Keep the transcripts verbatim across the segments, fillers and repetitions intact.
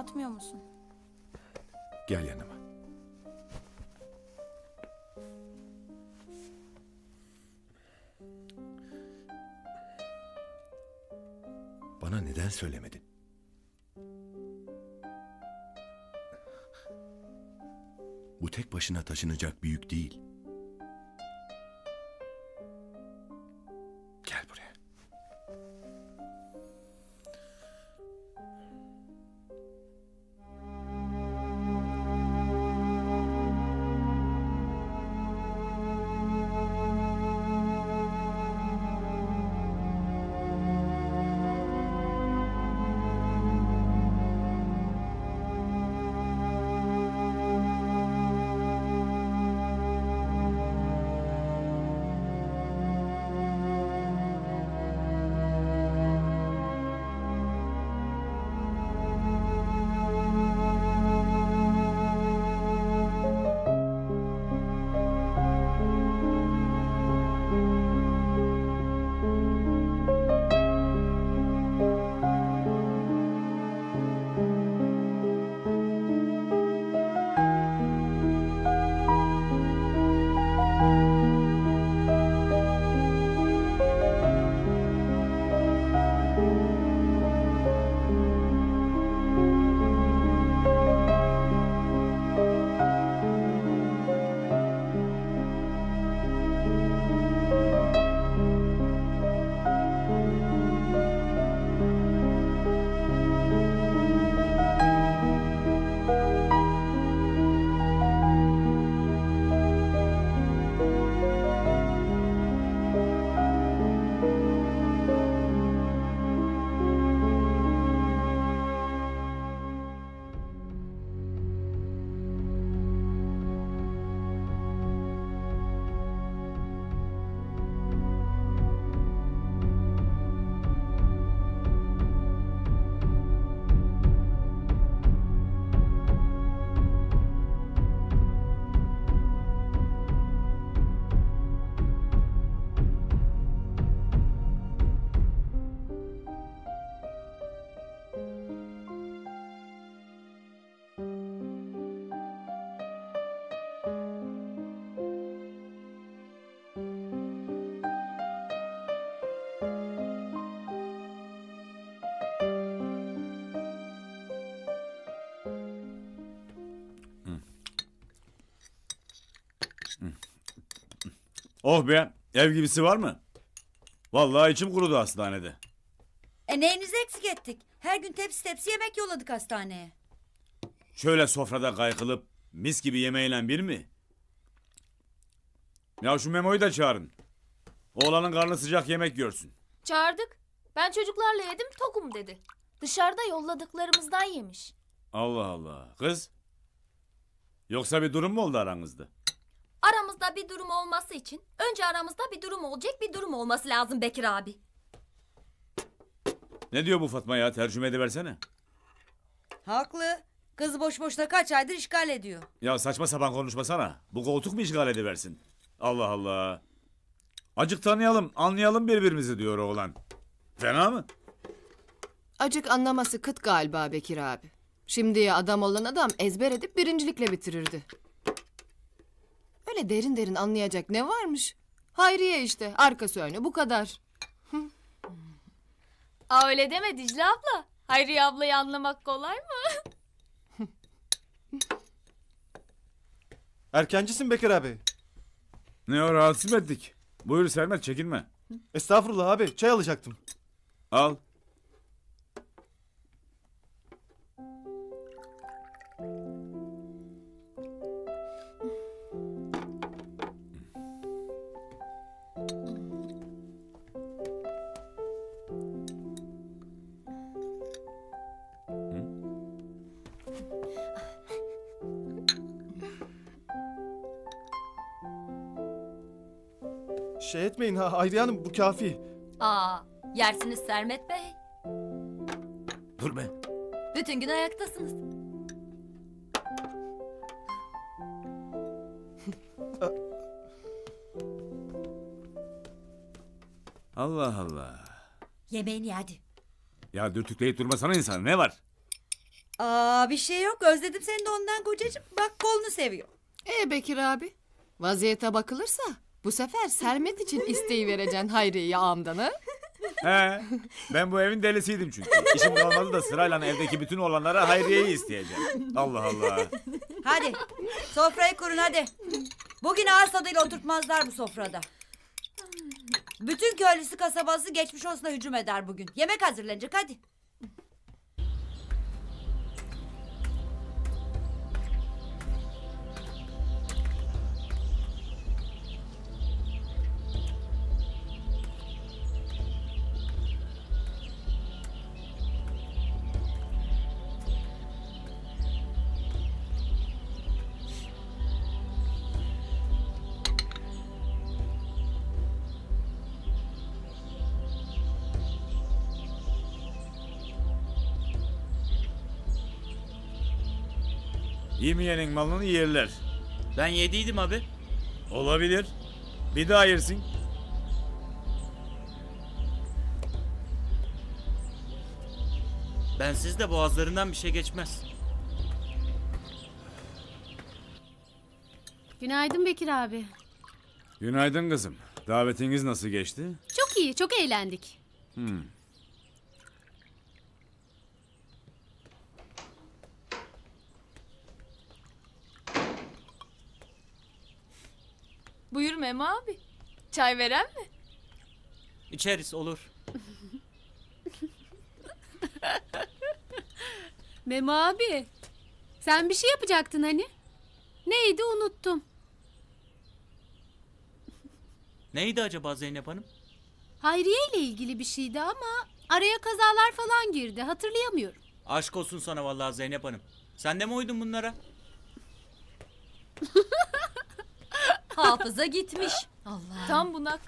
atmıyor musun? Gel yanıma. Bana neden söylemedin? Bu tek başına taşınacak bir yük değil. Gel buraya. Oh be, ev gibisi var mı? Vallahi içim kurudu hastanede. E neyinizi eksik ettik? Her gün tepsi tepsi yemek yolladık hastaneye. Şöyle sofrada kaykılıp mis gibi yemeğiyle bir mi? Ya şu Memo'yu da çağırın. Oğlanın karnı sıcak yemek görsün. Çağırdık. Ben çocuklarla yedim, tokum dedi. Dışarıda yolladıklarımızdan yemiş. Allah Allah. Kız, yoksa bir durum mu oldu aranızda? Aramızda bir durum olması için önce aramızda bir durum olacak bir durum olması lazım Bekir abi. Ne diyor bu Fatma ya? Tercüme ediversene. Haklı. Kız boş boşuna kaç aydır işgal ediyor. Ya saçma sapan konuşmasana. Bu koltuk mu işgal ediversin? Allah Allah. Acık tanıyalım, anlayalım birbirimizi diyor oğlan. Fena mı? Acık anlaması kıt galiba Bekir abi. Şimdiye adam olan adam ezber edip birincilikle bitirirdi. Öyle derin derin anlayacak ne varmış? Hayriye işte, arkası önü bu kadar. Aa, öyle deme Dicle abla. Hayriye ablayı anlamak kolay mı? Erkencisin Bekir abi. Ne o, rahatsız ettik? Buyur Sermet, çekinme. Estağfurullah abi, çay alacaktım. Al. Şey etmeyin ha Hayriye Hanım, bu kafi. Aa, yersiniz Sermet Bey. Dur be. Bütün gün ayaktasınız. Allah Allah. Yemeğini hadi. Ya dürtükleyip durmasana insan, ne var? Aa, bir şey yok, özledim seni de ondan kocacığım. Bak kolunu seviyor. Ee Bekir abi, vaziyete bakılırsa bu sefer Sermet için isteği vereceksin Hayriye'yi ağamdan ha? He, ben bu evin delisiydim çünkü. İşim kalmadı da sırayla evdeki bütün olanlara Hayriye'yi isteyeceğim. Allah Allah. Hadi sofrayı kurun hadi. Bugün ağız tadıyla oturtmazlar bu sofrada. Bütün köylüsü kasabası geçmiş olsuna hücum eder bugün. Yemek hazırlanacak hadi. Yemeyenin malını yerler. Ben yediydim abi. Olabilir. Bir daha yersin. Bensiz de boğazlarından bir şey geçmez. Günaydın Bekir abi. Günaydın kızım. Davetiniz nasıl geçti? Çok iyi, çok eğlendik. Hmm. Buyur Memo abi. Çay veren mi? İçeriz olur. Memo abi. Sen bir şey yapacaktın hani? Neydi unuttum. Neydi acaba Zeynep Hanım? Hayriye ile ilgili bir şeydi ama araya kazalar falan girdi. Hatırlayamıyorum. Aşk olsun sana vallahi Zeynep Hanım. Sen de mi uydun bunlara? Hafıza gitmiş. Allah. Tam bunak.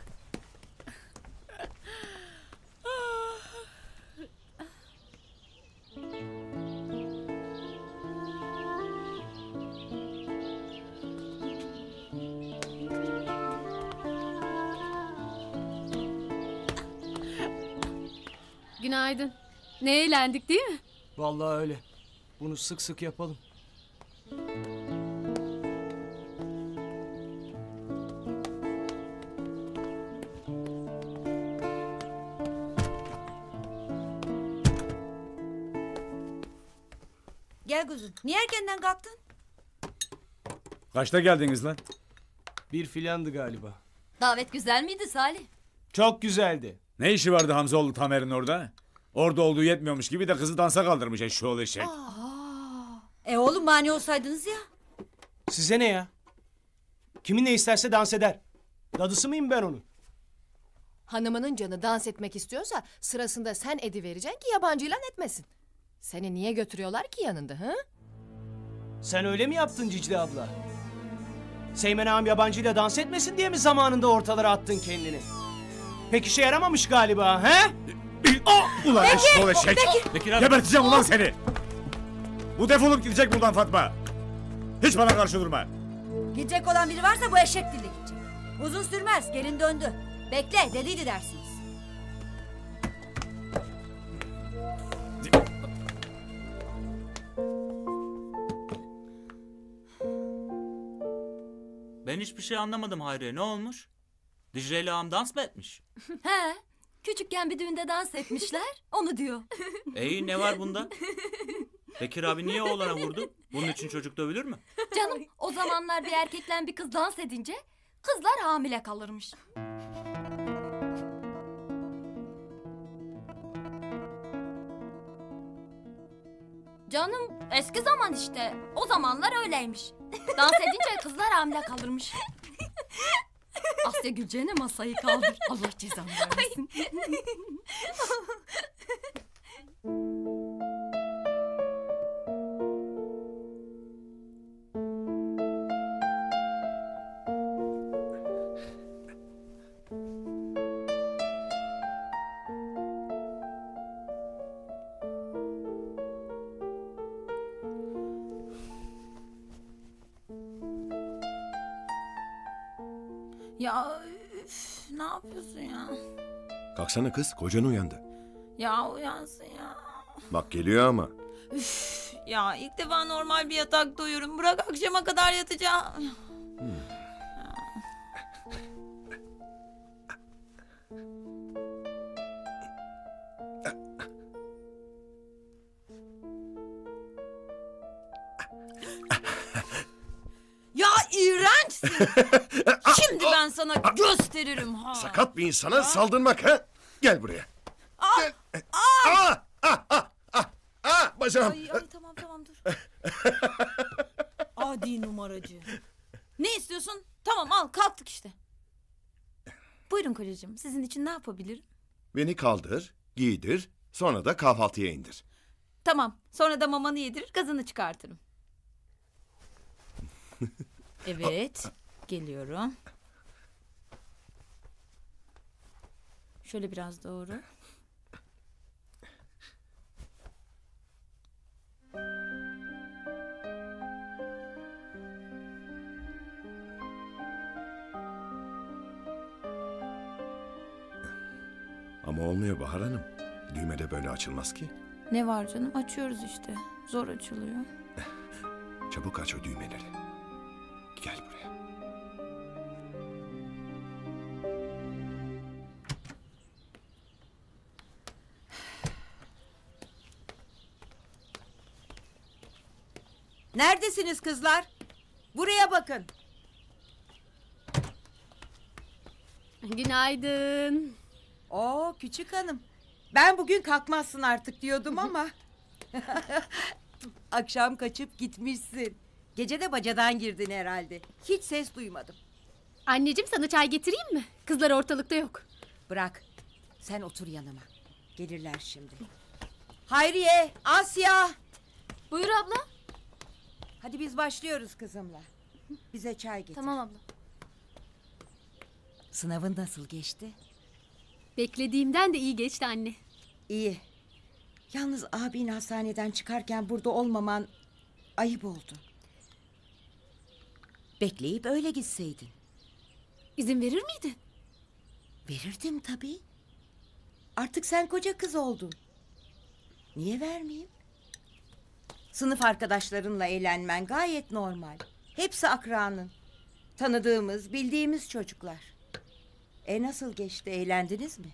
Günaydın. Ne eğlendik değil mi? Vallahi öyle. Bunu sık sık yapalım. Niye erkenden kalktın? Kaçta geldiniz lan? Bir filandı galiba. Davet güzel miydi Salih? Çok güzeldi. Ne işi vardı Hamzaoğlu Tamer'in orada? Orada olduğu yetmiyormuş gibi de kızı dansa kaldırmış eşşoğlu eşek. E oğlum mani olsaydınız ya. Size ne ya? Kimin ne isterse dans eder. Dadısı mıyım ben onun? Hanımının canı dans etmek istiyorsa sırasında sen edivereceksin ki yabancı ilan etmesin. Seni niye götürüyorlar ki yanında hı? Sen öyle mi yaptın Dicle abla? Seymen ağam yabancıyla dans etmesin diye mi zamanında ortalara attın kendini? Pek işe yaramamış galiba he? Oh, ulan eşşoğlu eşek! Geberteceğim ulan seni! Bu defolup gidecek buradan Fatma! Hiç bana karşı durma! Gidecek olan biri varsa bu eşek dille gidecek. Uzun sürmez gelin döndü. Bekle dediydi dersiniz. Ben hiçbir şey anlamadım Hayriye. Ne olmuş? Dicle ile ağam dans mı etmiş? He. Küçükken bir düğünde dans etmişler. Onu diyor. İyi ne var bunda? Bekir abi niye oğlana vurdu? Bunun için çocuk dövülür mü? Canım o zamanlar bir erkekle bir kız dans edince kızlar hamile kalırmış. Canım eski zaman işte. O zamanlar öyleymiş. Dans edince kızlar hamile kalırmış. Asya Gülcene masayı kaldır. Allah cezanı vermesin. Ya üf, ne yapıyorsun ya? Kalksana kız, kocan uyandı. Ya uyansın ya. Bak geliyor ama. Üf, Ya ilk defa normal bir yatakta uyurum. Bırak akşama kadar yatacağım. Hmm. Ya iğrençsin. Şimdi ben sana gösteririm ha. Sakat bir insana ha? saldırmak ha? Gel buraya. Ah, Gel. Ah, ah, ah, ah, ah, bacağım. Ay, ay, tamam tamam dur. Adi numaracı. Ne istiyorsun? Tamam al, kalktık işte. Buyurun kocacığım, sizin için ne yapabilirim? Beni kaldır, giydir, sonra da kahvaltıya indir. Tamam, sonra da mamanı yedirir, gazını çıkartırım. Evet, geliyorum. Şöyle biraz doğru. Ama olmuyor Bahar Hanım. Düğme de böyle açılmaz ki. Ne var canım? Açıyoruz işte. Zor açılıyor. Çabuk aç o düğmeleri. Gel buraya. Neredesiniz kızlar? Buraya bakın. Günaydın. Oo küçük hanım. Ben bugün kalkmazsın artık diyordum ama. Akşam kaçıp gitmişsin. Gece de bacadan girdin herhalde. Hiç ses duymadım. Anneciğim sana çay getireyim mi? Kızlar ortalıkta yok. Bırak. Sen otur yanıma. Gelirler şimdi. Hayriye, Asya. Buyur abla. Hadi biz başlıyoruz kızımla. Bize çay getir. Tamam abla. Sınavın nasıl geçti? Beklediğimden de iyi geçti anne. İyi. Yalnız abin hastaneden çıkarken burada olmaman ayıp oldu. Bekleyip öyle gitseydin. İzin verir miydin? Verirdim tabii. Artık sen koca kız oldun. Niye vermeyeyim? Sınıf arkadaşlarınla eğlenmen gayet normal. Hepsi akranın. Tanıdığımız, bildiğimiz çocuklar. E nasıl geçti? Eğlendiniz mi?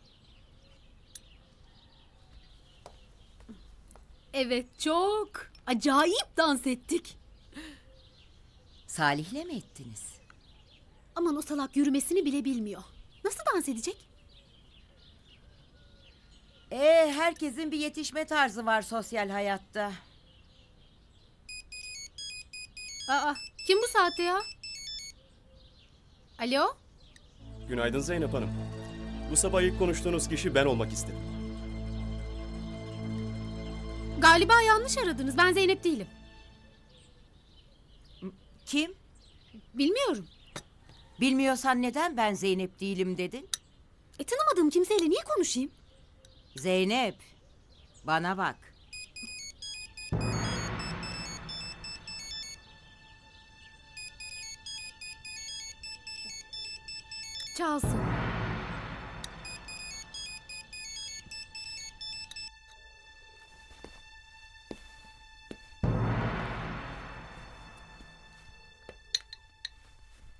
Evet çok. Acayip dans ettik. Salih'le mi ettiniz? Aman o salak yürümesini bile bilmiyor. Nasıl dans edecek? E herkesin bir yetişme tarzı var sosyal hayatta. Aa, kim bu saatte ya? Alo? Günaydın Zeynep Hanım. Bu sabah ilk konuştuğunuz kişi ben olmak istedim. Galiba yanlış aradınız. Ben Zeynep değilim. Kim? Bilmiyorum. Bilmiyorsan neden ben Zeynep değilim dedin? E tanımadığım kimseyle niye konuşayım? Zeynep, bana bak. Çalsın.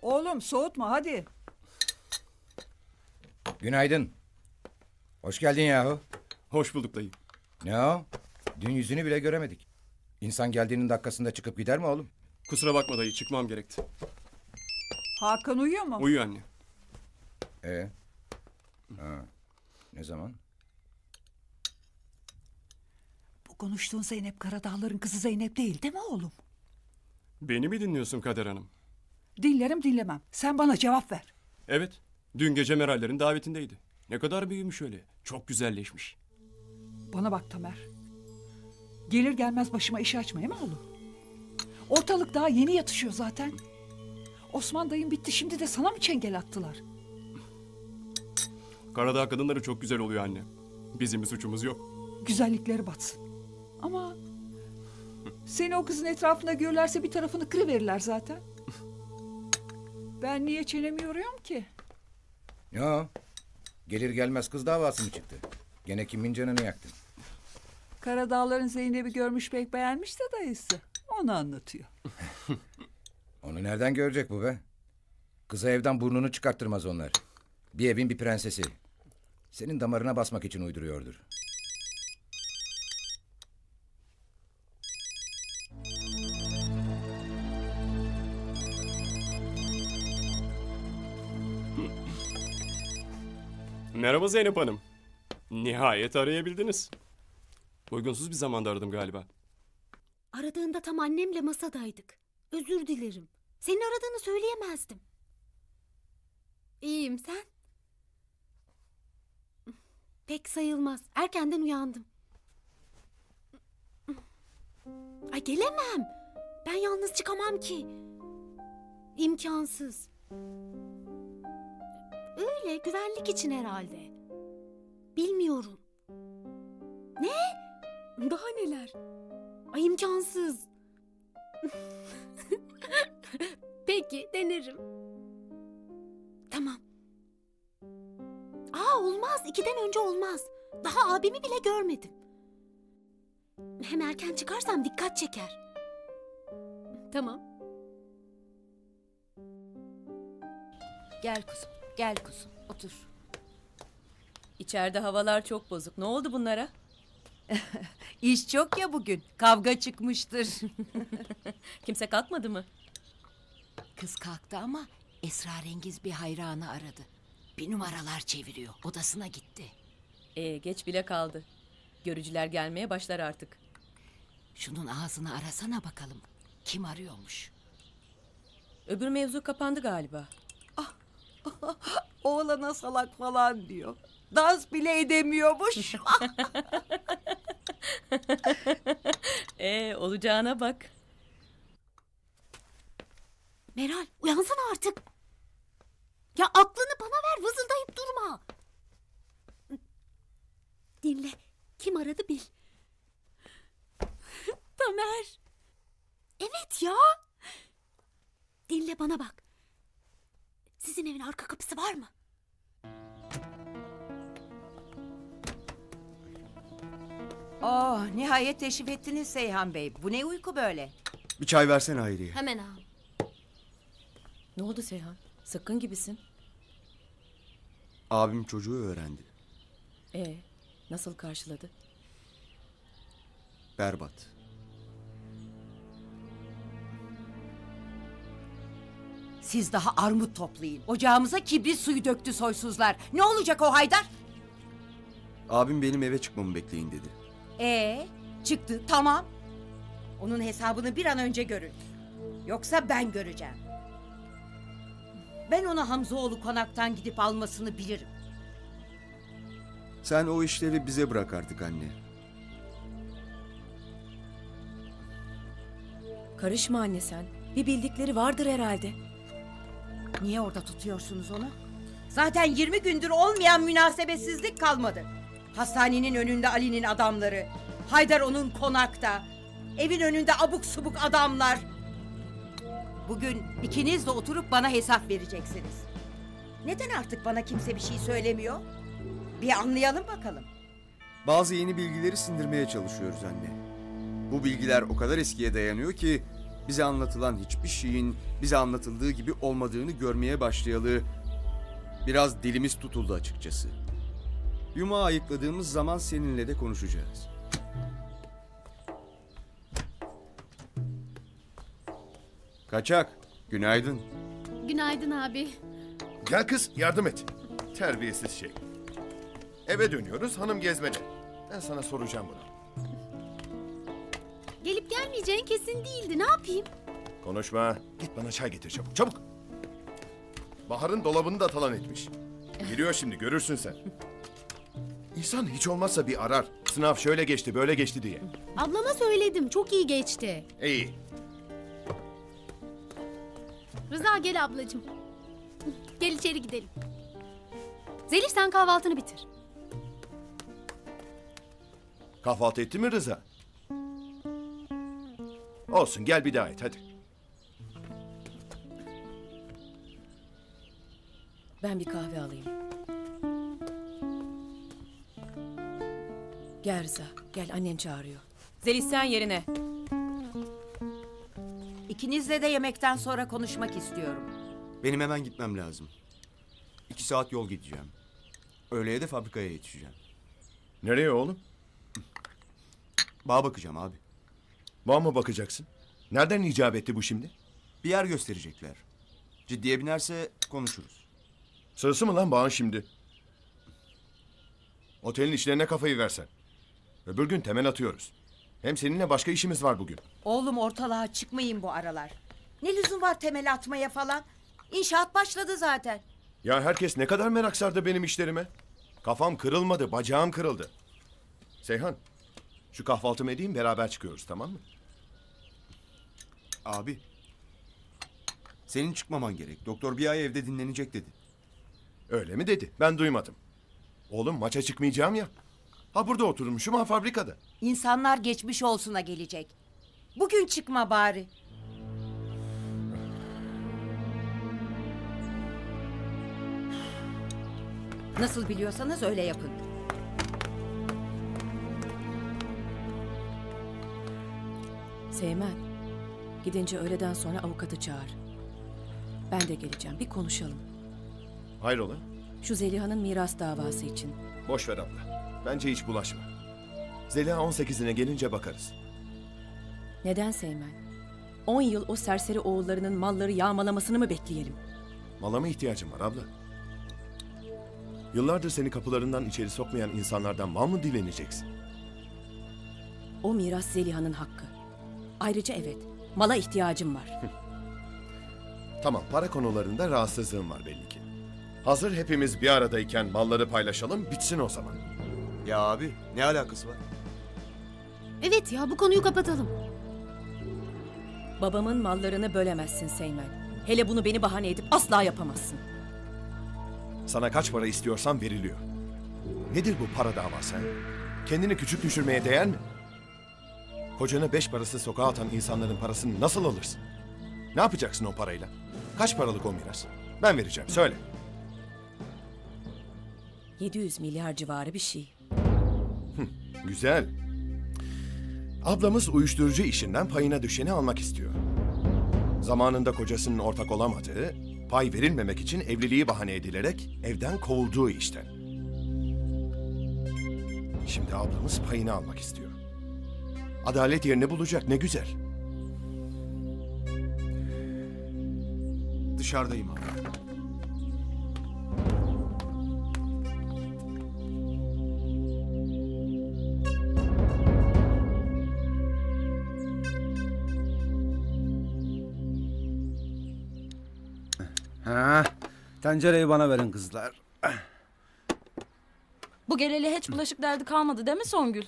Oğlum soğutma hadi. Günaydın. Hoş geldin yahu. Hoş bulduk dayı. Ne o? Dün yüzünü bile göremedik. İnsan geldiğinin dakikasında çıkıp gider mi oğlum? Kusura bakma dayı, çıkmam gerekti. Hakan uyuyor mu? Uyuyor anne. Ee, ha, ne zaman? Bu konuştuğun Zeynep Karadağların kızı Zeynep değil, değil mi oğlum? Beni mi dinliyorsun Kader Hanım? Dinlerim dinlemem. Sen bana cevap ver. Evet, dün gece Meral'lerin davetindeydi. Ne kadar büyümüş öyle. Çok güzelleşmiş. Bana bak Tamer. Gelir gelmez başıma iş açmayayım oğlum. Ortalık daha yeni yatışıyor zaten. Osman dayım bitti, şimdi de sana mı çengel attılar? Karadağ kadınları çok güzel oluyor anne. Bizim bir suçumuz yok. Güzellikleri batsın. Ama seni o kızın etrafında görürlerse bir tarafını kırıverirler zaten. Ben niye çenemi yoruyorum ki? Ya gelir gelmez kız davası mı çıktı? Gene kimin canını yaktın? Karadağların Zeynep'i görmüş pek beğenmiş de dayısı. Onu anlatıyor. Onu nereden görecek bu be? Kıza evden burnunu çıkarttırmaz onlar. Bir evin bir prensesi. Senin damarına basmak için uyduruyordur. Merhaba Zeynep Hanım. Nihayet arayabildiniz. Uygunsuz bir zamanda aradım galiba. Aradığında tam annemle masadaydık. Özür dilerim. Senin aradığını söyleyemezdim. İyiyim, sen? Pek sayılmaz. Erkenden uyandım. Ay gelemem. Ben yalnız çıkamam ki. İmkansız. Öyle güvenlik için herhalde. Bilmiyorum. Ne? Daha neler? Ay imkansız. Peki denerim. Tamam. Aa olmaz, ikiden önce olmaz. Daha abimi bile görmedim. Hem erken çıkarsam dikkat çeker. Tamam. Gel kuzum, gel kuzum, otur. İçeride havalar çok bozuk. Ne oldu bunlara? İş çok ya bugün. Kavga çıkmıştır. Kimse kalkmadı mı? Kız kalktı ama esrarengiz bir hayranı aradı. Bir numaralar çeviriyor. Odasına gitti. Ee, geç bile kaldı. Görücüler gelmeye başlar artık. Şunun ağzını arasana bakalım. Kim arıyormuş? Öbür mevzu kapandı galiba. Ah, ah, oğlana salak falan diyor. Dans bile edemiyormuş. Ee, olacağına bak. Meral, uyansana artık. Ya aklını bana ver, vızıldayıp durma. Dinle, kim aradı bil. Tamer. Evet ya. Dinle, bana bak. Sizin evin arka kapısı var mı? Oh, nihayet teşrif ettiniz Seyhan Bey. Bu ne uyku böyle? Bir çay versene Hayriye. Hemen ağam. Ne oldu Seyhan? Sakın gibisin. Abim çocuğu öğrendi. Ee, nasıl karşıladı? Berbat. Siz daha armut toplayın. Ocağımıza kibrit suyu döktü soysuzlar. Ne olacak o Haydar? Abim benim eve çıkmamı bekleyin dedi. Ee, çıktı tamam. Onun hesabını bir an önce görün. Yoksa ben göreceğim. Ben ona Hamzaoğlu konaktan gidip almasını bilirim. Sen o işleri bize bırak artık anne. Karışma anne sen. Bir bildikleri vardır herhalde. Niye orada tutuyorsunuz onu? Zaten yirmi gündür olmayan münasebetsizlik kalmadı. Hastanenin önünde Ali'nin adamları. Haydar onun konakta. Evin önünde abuk subuk adamlar. Bugün ikiniz de oturup bana hesap vereceksiniz. Neden artık bana kimse bir şey söylemiyor? Bir anlayalım bakalım. Bazı yeni bilgileri sindirmeye çalışıyoruz anne. Bu bilgiler o kadar eskiye dayanıyor ki bize anlatılan hiçbir şeyin bize anlatıldığı gibi olmadığını görmeye başlayalı biraz dilimiz tutuldu açıkçası. Yumağı ayıkladığımız zaman seninle de konuşacağız. Kaçak, günaydın. Günaydın abi. Gel kız, yardım et. Terbiyesiz şey. Eve dönüyoruz, hanım gezmede. Ben sana soracağım bunu. Gelip gelmeyeceğin kesin değildi, ne yapayım? Konuşma. Git bana çay getir çabuk, çabuk. Bahar'ın dolabını da talan etmiş. Giriyor şimdi, görürsün sen. İnsan hiç olmazsa bir arar. Sınav şöyle geçti, böyle geçti diye. Ablama söyledim, çok iyi geçti. İyi. Rıza gel ablacığım. Gel içeri gidelim. Zelih sen kahvaltını bitir. Kahvaltı etti mi Rıza? Olsun gel bir daha et hadi. Ben bir kahve alayım. Gel Rıza, gel annen çağırıyor. Zelih sen yerine. İkinizle de yemekten sonra konuşmak istiyorum. Benim hemen gitmem lazım. İki saat yol gideceğim. Öğleye de fabrikaya yetişeceğim. Nereye oğlum? Bağa bakacağım abi. Bağa mı bakacaksın? Nereden icap etti bu şimdi? Bir yer gösterecekler. Ciddiye binerse konuşuruz. Sırası mı lan bağın şimdi? Otelin işlerine kafayı versen. Öbür gün temel atıyoruz. Hem seninle başka işimiz var bugün. Oğlum ortalığa çıkmayın bu aralar. Ne lüzum var temel atmaya falan? İnşaat başladı zaten. Ya herkes ne kadar merak sardı benim işlerime. Kafam kırılmadı, bacağım kırıldı. Seyhan, şu kahvaltımı edeyim beraber çıkıyoruz tamam mı? Abi, senin çıkmaman gerek. Doktor bir ay evde dinlenecek dedi. Öyle mi dedi? Ben duymadım. Oğlum maça çıkmayacağım ya. Ha burada oturmuşum ha fabrikada. İnsanlar geçmiş olsuna gelecek. Bugün çıkma bari. Nasıl biliyorsanız öyle yapın. Seymen, gidince öğleden sonra avukatı çağır. Ben de geleceğim, bir konuşalım. Hayrola? Şu Zeliha'nın miras davası için. Boş ver abla, bence hiç bulaşma. Zeliha on sekizine gelince bakarız. Neden Seymen? On yıl o serseri oğullarının malları yağmalamasını mı bekleyelim? Mala mı ihtiyacım var abla? Yıllardır seni kapılarından içeri sokmayan insanlardan mal mı dileneceksin? O miras Zeliha'nın hakkı. Ayrıca evet, mala ihtiyacım var. Tamam, para konularında rahatsızlığım var belli ki. Hazır hepimiz bir aradayken malları paylaşalım, bitsin o zaman. Ya abi, ne alakası var? Evet ya, bu konuyu kapatalım. Babamın mallarını bölemezsin Seymen. Hele bunu beni bahane edip asla yapamazsın. Sana kaç para istiyorsan veriliyor. Nedir bu para davası? Kendini küçük düşürmeye değer mi? Kocana beş parası sokağa atan insanların parasını nasıl alırsın? Ne yapacaksın o parayla? Kaç paralık o miras? Ben vereceğim, söyle. yedi yüz milyar civarı bir şey. Hı, güzel. Ablamız uyuşturucu işinden payına düşeni almak istiyor. Zamanında kocasının ortak olamadığı, pay verilmemek için evliliği bahane edilerek evden kovulduğu işten. Şimdi ablamız payını almak istiyor. Adalet yerini bulacak, ne güzel. Dışarıdayım abi. Ha, tencereyi bana verin kızlar. Bu geleli hiç bulaşık derdi kalmadı değil mi Songül?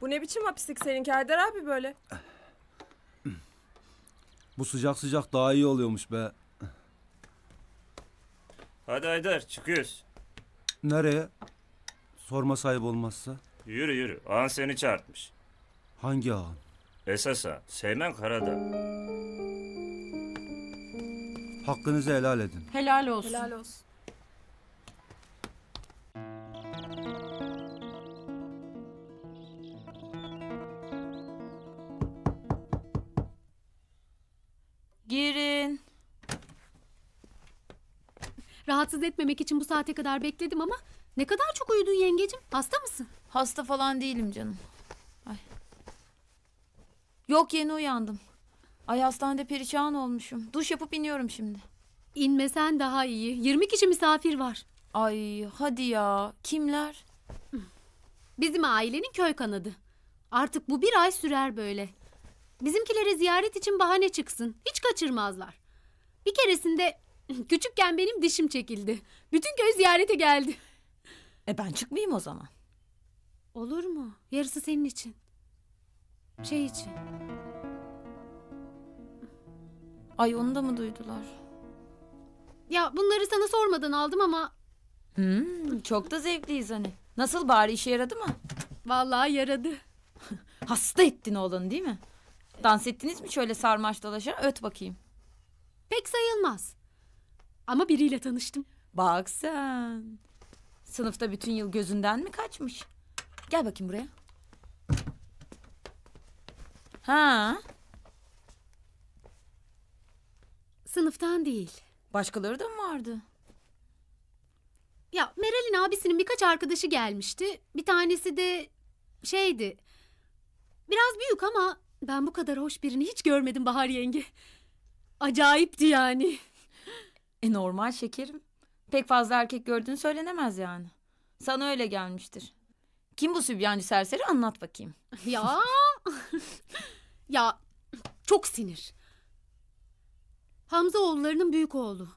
Bu ne biçim hapislik seninki Haydar abi böyle? Bu sıcak sıcak daha iyi oluyormuş be. Hadi Haydar çıkıyoruz. Nereye? Sorma sahip olmazsa. Yürü yürü. Ağan seni çağırtmış. Hangi ağan? Esas ağan. Seymen Karadağ. Hakkınızı helal edin. Helal olsun. Helal olsun. Girin. Rahatsız etmemek için bu saate kadar bekledim ama ne kadar çok uyudun yengecim. Hasta mısın? Hasta falan değilim canım. Ay. Yok yeni uyandım. Ay hastanede perişan olmuşum. Duş yapıp iniyorum şimdi. İnmesen daha iyi. yirmi kişi misafir var. Ay hadi ya. Kimler? Bizim ailenin köy kanadı. Artık bu bir ay sürer böyle. Bizimkilere ziyaret için bahane çıksın. Hiç kaçırmazlar. Bir keresinde küçükken benim dişim çekildi. Bütün köy ziyarete geldi. E ben çıkmayayım o zaman. Olur mu? Yarısı senin için. Şey için. Ay onu da mı duydular? Ya bunları sana sormadan aldım ama... Hmm, çok da zevkliyiz hani. Nasıl bari işe yaradı mı? Vallahi yaradı. Hasta ettin oğlanı değil mi? Dans ettiniz mi şöyle sarmaş dolaşan öt bakayım. Pek sayılmaz. Ama biriyle tanıştım. Bak sen. Sınıfta bütün yıl gözünden mi kaçmış? Gel bakayım buraya. Ha? Sınıftan değil. Başkaları da mı vardı? Ya Meral'in abisinin birkaç arkadaşı gelmişti. Bir tanesi de şeydi. Biraz büyük ama ben bu kadar hoş birini hiç görmedim Bahar yenge. Acayipti yani. E normal şekerim. Pek fazla erkek gördüğünü söylenemez yani. Sana öyle gelmiştir. Kim bu sübyancı serseri anlat bakayım. Ya. Ya çok sinir. Hamzaoğullarının büyük oğlu.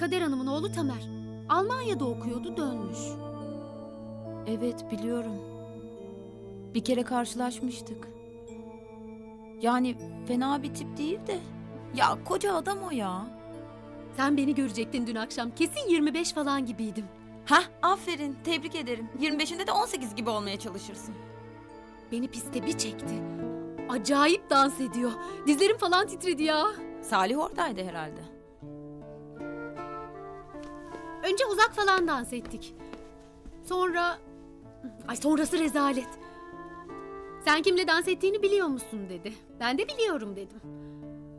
Kader Hanım'ın oğlu Tamer. Almanya'da okuyordu, dönmüş. Evet biliyorum. Bir kere karşılaşmıştık. Yani fena bir tip değil de. Ya koca adam o ya. Sen beni görecektin dün akşam. Kesin yirmi beş falan gibiydim. Hah, aferin, tebrik ederim. yirmi beşinde de on sekiz gibi olmaya çalışırsın. Beni piste bir çekti. Acayip dans ediyor. Dizlerim falan titredi ya. Salih oradaydı herhalde. Önce uzak falan dans ettik. Sonra... Ay sonrası rezalet. Sen kimle dans ettiğini biliyor musun dedi. Ben de biliyorum dedim.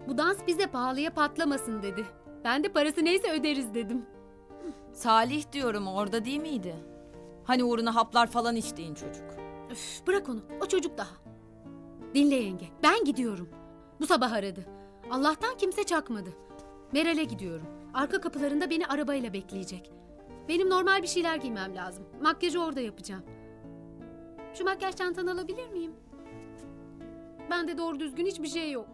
Bu dans bize pahalıya patlamasın dedi. Ben de parası neyse öderiz dedim. Salih diyorum, orada değil miydi? Hani uğruna haplar falan içtiğin çocuk. Öf, bırak onu, o çocuk daha. Dinle yenge, ben gidiyorum. Bu sabah aradı. Allah'tan kimse çakmadı. Meral'e gidiyorum. Arka kapılarında beni arabayla bekleyecek. Benim normal bir şeyler giymem lazım. Makyajı orada yapacağım. Şu makyaj çantanı alabilir miyim? Bende doğru düzgün hiçbir şey yok.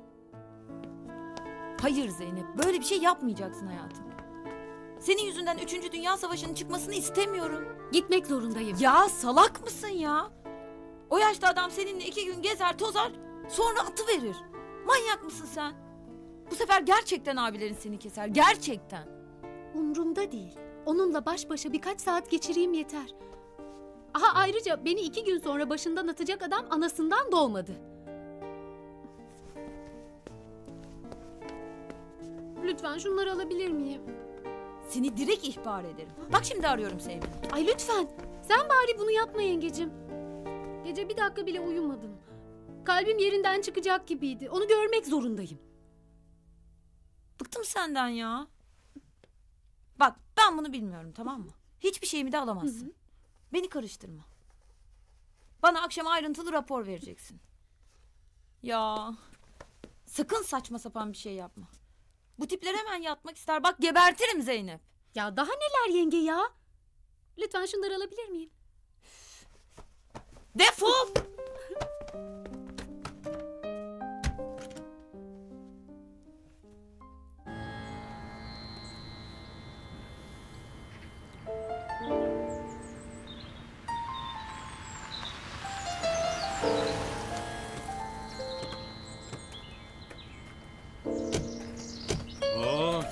Hayır Zeynep, böyle bir şey yapmayacaksın hayatım. Senin yüzünden üçüncü Dünya Savaşı'nın çıkmasını istemiyorum. Gitmek zorundayım. Ya salak mısın ya? O yaşta adam seninle iki gün gezer tozar, sonra atıverir. Manyak mısın sen? Bu sefer gerçekten abilerin seni keser, gerçekten. Umrumda değil. Onunla baş başa birkaç saat geçireyim yeter. Aha ayrıca beni iki gün sonra başından atacak adam anasından doğmadı. Lütfen şunları alabilir miyim? Seni direkt ihbar ederim. Bak şimdi arıyorum Seymen. Ay lütfen. Sen bari bunu yapma yengecim. Gece bir dakika bile uyumadım. Kalbim yerinden çıkacak gibiydi. Onu görmek zorundayım. Bıktım senden ya. Bak ben bunu bilmiyorum, tamam mı? Hiçbir şeyimi de alamazsın. Hı hı. Beni karıştırma. Bana akşam ayrıntılı rapor vereceksin. Ya. Sakın saçma sapan bir şey yapma. Bu tipler hemen yatmak ister. Bak gebertirim Zeynep. Ya daha neler yenge ya? Lütfen şunları alabilir miyim? Defol!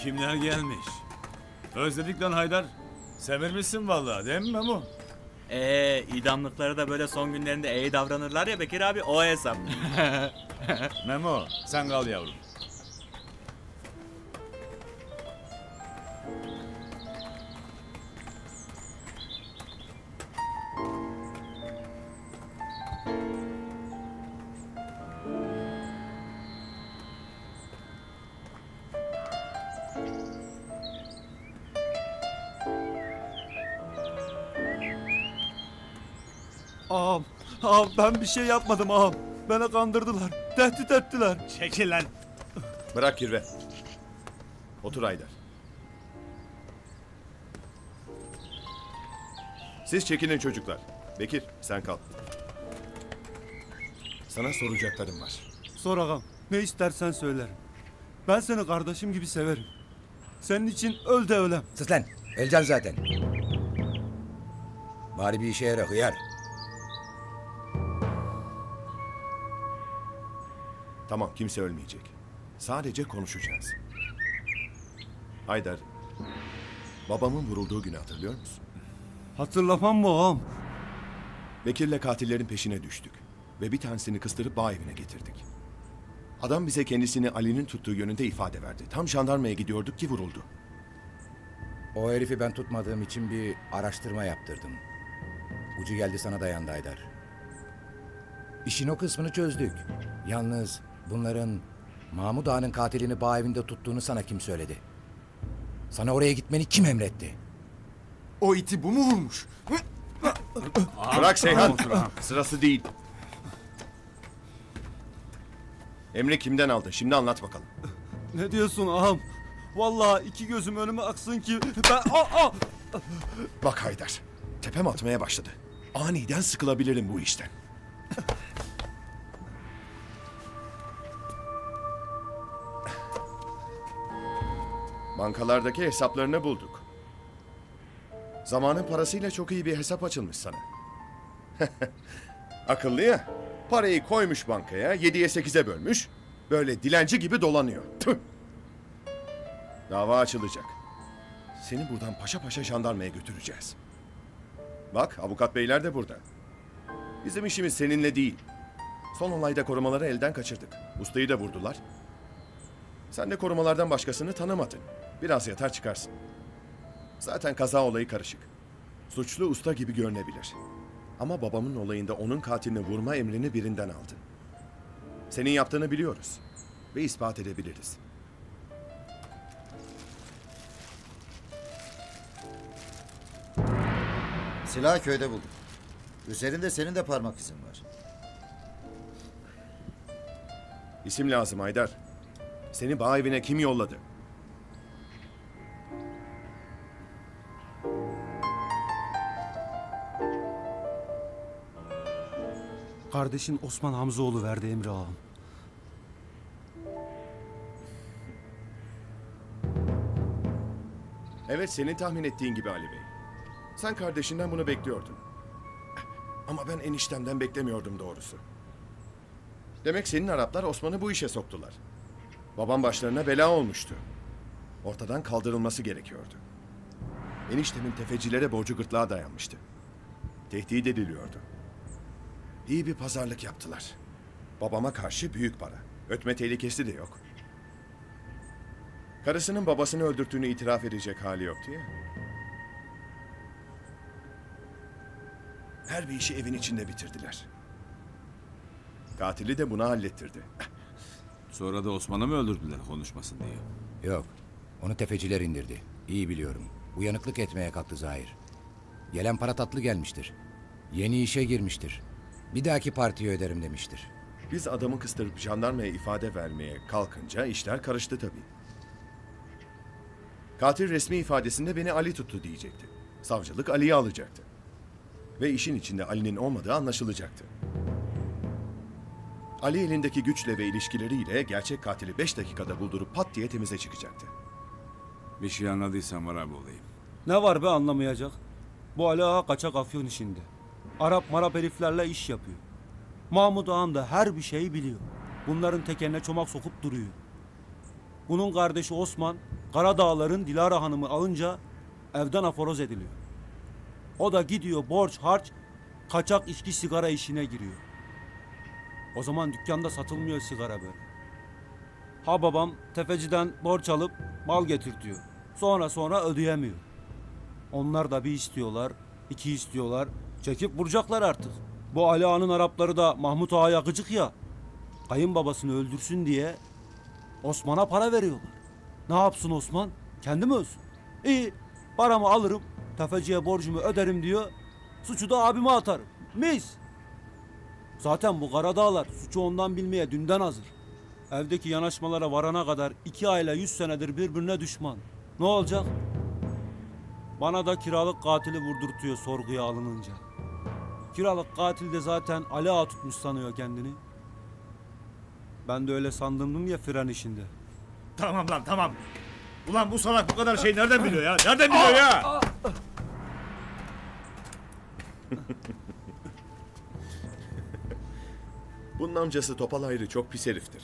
Kimler gelmiş? Özledik lan Haydar. Semirmişsin vallahi değil mi Memo? Eee idamlıkları da böyle son günlerinde iyi davranırlar ya Bekir abi, o hesap. Memo sen kal yavrum. Ağam, ağam ben bir şey yapmadım ağam. Beni kandırdılar, tehdit ettiler. Çekil lan. Bırak yürüve. Otur Haydar. Siz çekinin çocuklar. Bekir sen kal. Sana soracaklarım var. Sor ağam, ne istersen söylerim. Ben seni kardeşim gibi severim. Senin için öl de ölem. Sus lan, öleceğim zaten. Bari bir işe yara hıyar. Tamam, kimse ölmeyecek. Sadece konuşacağız. Haydar, babamın vurulduğu günü hatırlıyor musun? Hatırlamam mı ağam? Bekir'le katillerin peşine düştük. Ve bir tanesini kıstırıp bağ evine getirdik. Adam bize kendisini Ali'nin tuttuğu yönünde ifade verdi. Tam jandarmaya gidiyorduk ki vuruldu. O herifi ben tutmadığım için bir araştırma yaptırdım. Ucu geldi sana dayandı Haydar. İşin o kısmını çözdük. Yalnız bunların Mahmud Ağa'nın katilini bağ evinde tuttuğunu sana kim söyledi? Sana oraya gitmeni kim emretti? O iti bu mu vurmuş? Bırak Seyhan. Sırası değil. Emre kimden aldı? Şimdi anlat bakalım. Ne diyorsun ağam? Vallahi iki gözüm önüme aksın ki ben... Aa, aa! Bak Haydar, tepem atmaya başladı. Aniden sıkılabilirim bu işten. Bankalardaki hesaplarını bulduk. Zamanın parasıyla çok iyi bir hesap açılmış sana. Akıllı ya. Parayı koymuş bankaya, yediye sekize bölmüş. Böyle dilenci gibi dolanıyor. Tüh. Dava açılacak. Seni buradan paşa paşa jandarmaya götüreceğiz. Bak, avukat beyler de burada. Bizim işimiz seninle değil. Son olayda korumaları elden kaçırdık. Ustayı da vurdular. Sen de korumalardan başkasını tanımadın. Biraz yatar çıkarsın. Zaten kaza olayı karışık. Suçlu usta gibi görünebilir. Ama babamın olayında onun katilini vurma emrini birinden aldın. Senin yaptığını biliyoruz. Ve ispat edebiliriz. Silahı köyde bulduk. Üzerinde senin de parmak izin var. İsim lazım Haydar. Seni bağ evine kim yolladı? Kardeşin Osman Hamzaoğlu verdi emri ağam. Evet, senin tahmin ettiğin gibi Ali Bey. Sen kardeşinden bunu bekliyordun. Ama ben eniştemden beklemiyordum doğrusu. Demek senin Araplar Osman'ı bu işe soktular. Babam başlarına bela olmuştu. Ortadan kaldırılması gerekiyordu. Eniştemin tefecilere borcu gırtlağa dayanmıştı. Tehdit ediliyordu. İyi bir pazarlık yaptılar. Babama karşı büyük para. Ötme tehlikesi de yok. Karısının babasını öldürttüğünü itiraf edecek hali yoktu ya. Her bir işi evin içinde bitirdiler. Katili de buna hallettirdi. Sonra da Osman'ı mı öldürdüler konuşmasın diye? Yok. Onu tefeciler indirdi. İyi biliyorum. Uyanıklık etmeye kalktı zahir. Gelen para tatlı gelmiştir. Yeni işe girmiştir. Bir dahaki partiye öderim demiştir. Biz adamı kıstırıp jandarmaya ifade vermeye kalkınca işler karıştı tabii. Katil resmi ifadesinde beni Ali tuttu diyecekti. Savcılık Ali'yi alacaktı. Ve işin içinde Ali'nin olmadığı anlaşılacaktı. Ali elindeki güçle ve ilişkileriyle gerçek katili beş dakikada buldurup pat diye temize çıkacaktı. Bir şey anladıysan var abi olayım. Ne var be anlamayacak? Bu Ali Ağa kaçak afyon işinde. Arap marap heriflerle iş yapıyor. Mahmud Ağam da her bir şeyi biliyor. Bunların tekerine çomak sokup duruyor. Bunun kardeşi Osman, Karadağların Dilara Hanım'ı alınca evden aforoz ediliyor. O da gidiyor borç harç, kaçak içki sigara işine giriyor. O zaman dükkanda satılmıyor sigara böyle. Ha babam tefeciden borç alıp mal getirtiyor. Sonra sonra ödeyemiyor. Onlar da bir istiyorlar, iki istiyorlar. Çekip vuracaklar artık. Bu Ali Ağa'nın Arapları da Mahmut Ağa'ya gıcık ya. Kayınbabasını öldürsün diye Osman'a para veriyorlar. Ne yapsın Osman? Kendi mi ölsün? İyi, paramı alırım, tefeciye borcumu öderim diyor. Suçu da abime atarım. Mis! Zaten bu Karadağlar suçu ondan bilmeye dünden hazır. Evdeki yanaşmalara varana kadar iki aile yüz senedir birbirine düşman. Ne olacak? Bana da kiralık katili vurdurtuyor sorguya alınınca. Kiralık katil de zaten Ali Ağa tutmuş sanıyor kendini. Ben de öyle sandım ya fren işinde. Tamam lan tamam. Ulan bu salak bu kadar şey nereden biliyor ya? Nereden biliyor ya? Bunun amcası Topal Hayri çok pis heriftir.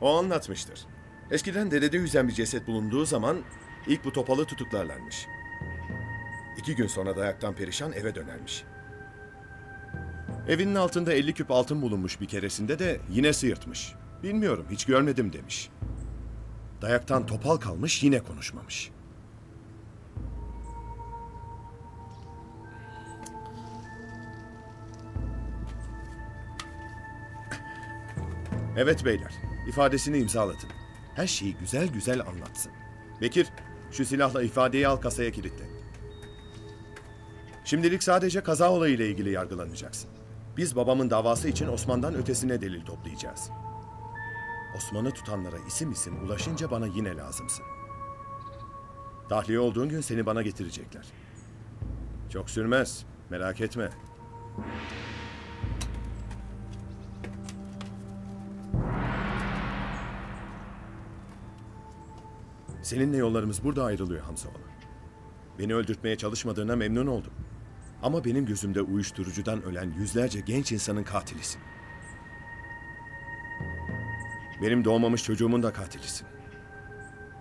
O anlatmıştır. Eskiden derede yüzen bir ceset bulunduğu zaman ilk bu Topal'ı tutuklarlarmış. İki gün sonra dayaktan perişan eve dönermiş. Evinin altında elli küp altın bulunmuş bir keresinde de yine sıyırtmış. Bilmiyorum, hiç görmedim demiş. Dayaktan Topal kalmış, yine konuşmamış. Evet beyler, ifadesini imzalatın. Her şeyi güzel güzel anlatsın. Bekir, şu silahla ifadeyi al, kasaya kilitle. Şimdilik sadece kaza olayıyla ilgili yargılanacaksın. Biz babamın davası için Osman'dan ötesine delil toplayacağız. Osman'ı tutanlara isim isim ulaşınca bana yine lazımsın. Tahliye olduğun gün seni bana getirecekler. Çok sürmez, merak etme. Seninle yollarımız burada ayrılıyor Hamzaoğlu. Beni öldürtmeye çalışmadığına memnun oldum. Ama benim gözümde uyuşturucudan ölen yüzlerce genç insanın katilisin. Benim doğmamış çocuğumun da katilisin.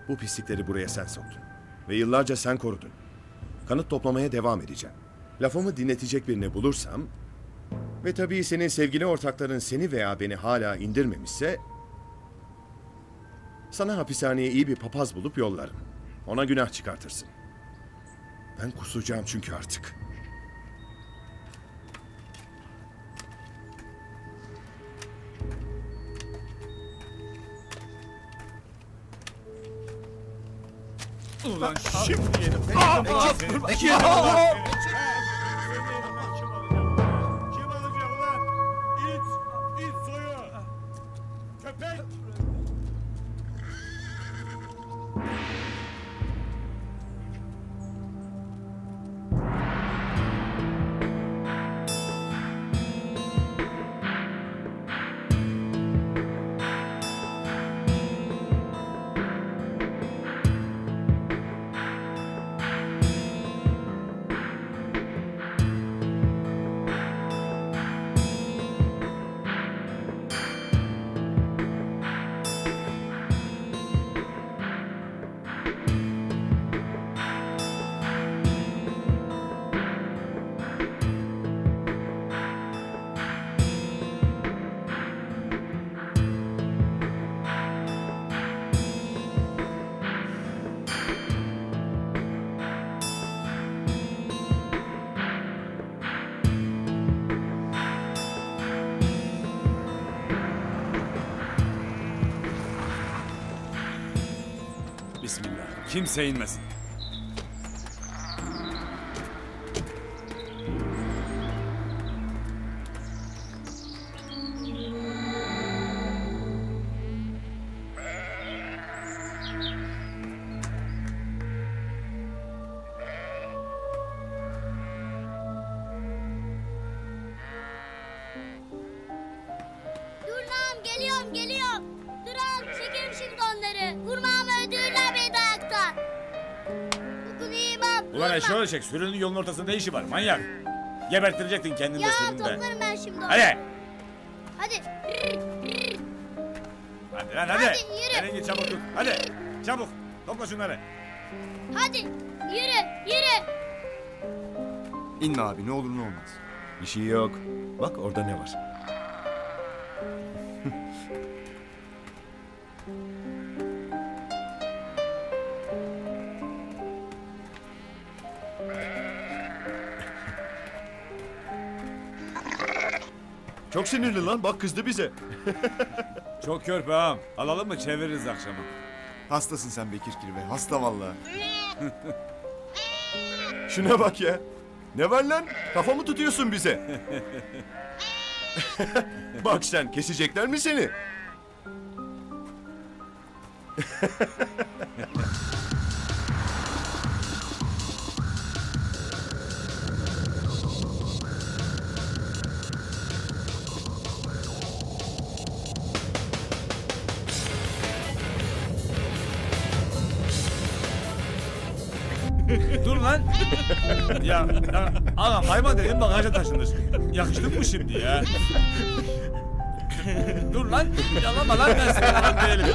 Bu pislikleri buraya sen soktun. Ve yıllarca sen korudun. Kanıt toplamaya devam edeceğim. Lafımı dinletecek birini bulursam... Ve tabii senin sevgili ortakların seni veya beni hala indirmemişse... Sana hapishaneye iyi bir papaz bulup yollarım. Ona günah çıkartırsın. Ben kusacağım çünkü artık. Ulan şimdi yedim. Bekir! Kimse inmesin. Sürünün yolun ortasında işi var manyak. Gebertirecektin kendini ya, de süründe. Ya toplarım ben şimdi onu. Hadi. Hadi. Hadi lan hadi. Hadi yürü. Nereye git çabuk tut. Hadi çabuk. Topla şunları. Hadi yürü yürü. İnme abi, ne olur ne olmaz. Bir şey yok. Bak orada ne var. Çok sinirli lan, bak kızdı bize. Çok körpe ağam. Alalım mı çeviririz akşama. Hastasın sen Bekir Kirve, hasta vallahi. Şuna bak ya. Ne var lan? Kafamı tutuyorsun bize. Bak sen, kesecekler mi seni? Ya, ya ağam hayvan dedim bagaja taşınır. Yakıştın mı şimdi ya? Dur lan, yalama lan, ben seni adam değilim.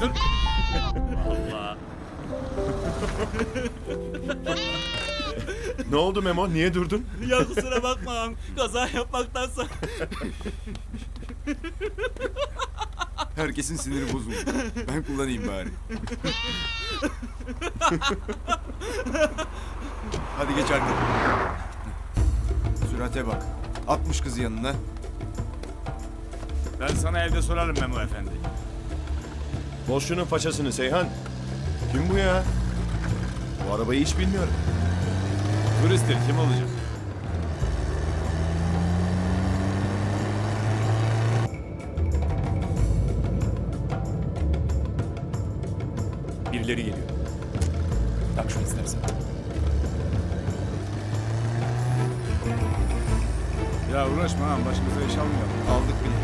Dur. Allah. Ne oldu Memo, niye durdun? Ya kusura bakma ağam, kaza yapmaktansa. Herkesin siniri bozuldu. Ben kullanayım bari. Hadi geç arkadaşlar. Sürate bak. Atmış kızı yanına. Ben sana evde sorarım Memo efendi. Boşluğunun paçasını Seyhan. Kim bu ya? Bu arabayı hiç bilmiyorum. Turisttir, kim olacak? Birileri geliyor. Tak şunu istersen. Ya uğraşma ha, başımıza iş almayalım. Aldık bile.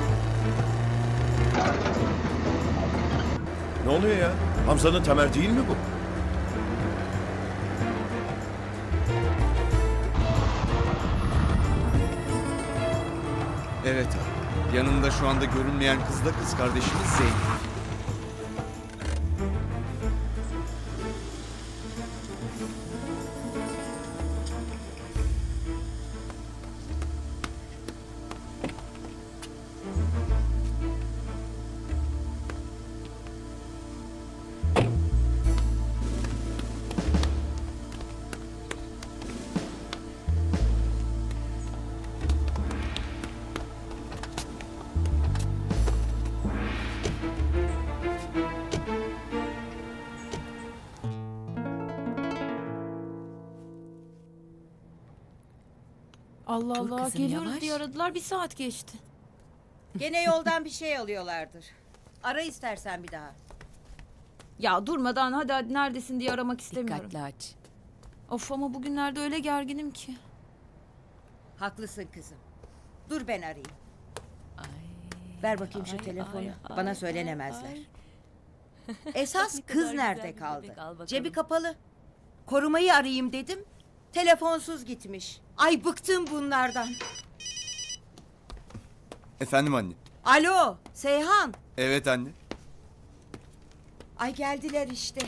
Ne oluyor ya? Hamza'nın Tamer değil mi bu? Evet abi. Yanında şu anda görünmeyen kız da kız kardeşimiz Zeynep. Allah Allah, geliyoruz yavaş diye aradılar, bir saat geçti. Gene yoldan bir şey alıyorlardır. Ara istersen bir daha. Ya durmadan hadi hadi neredesin diye aramak istemiyorum. Dikkatli aç. Of ama bugünlerde öyle gerginim ki. Haklısın kızım. Dur ben arayayım. Ay, ver bakayım şu ay, telefonu. Ay, ay, bana söylenemezler. Ay, ay. Esas kız nerede kaldı? Cebi kapalı. Korumayı arayayım dedim. Telefonsuz gitmiş. Ay bıktım bunlardan. Efendim anne. Alo Seyhan. Evet anne. Ay geldiler işte.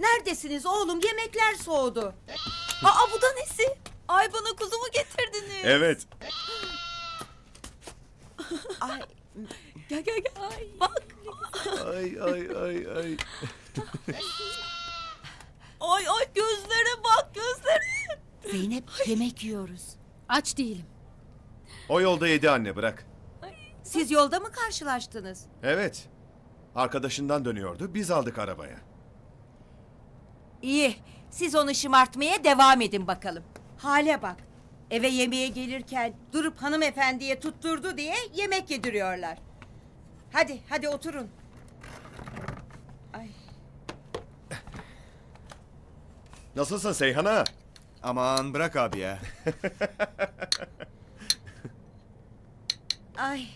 Neredesiniz oğlum, yemekler soğudu. Aa bu da nesi? Ay bana kuzumu getirdiniz. Evet. Ay. Gel gel gel. Ay. Bak. Ay ay ay ay. Ay ay gözlere bak, gözlere. Zeynep ay, yemek yiyoruz. Aç değilim. O yolda yedi anne, bırak. Ay. Siz yolda mı karşılaştınız? Evet. Arkadaşından dönüyordu, biz aldık arabaya. İyi. Siz onu şımartmaya devam edin bakalım. Hale bak. Eve yemeğe gelirken durup hanımefendiye tutturdu diye yemek yediriyorlar. Hadi hadi oturun. Ay. Nasılsın Seyhan ağa? Aman bırak abi ya. Ay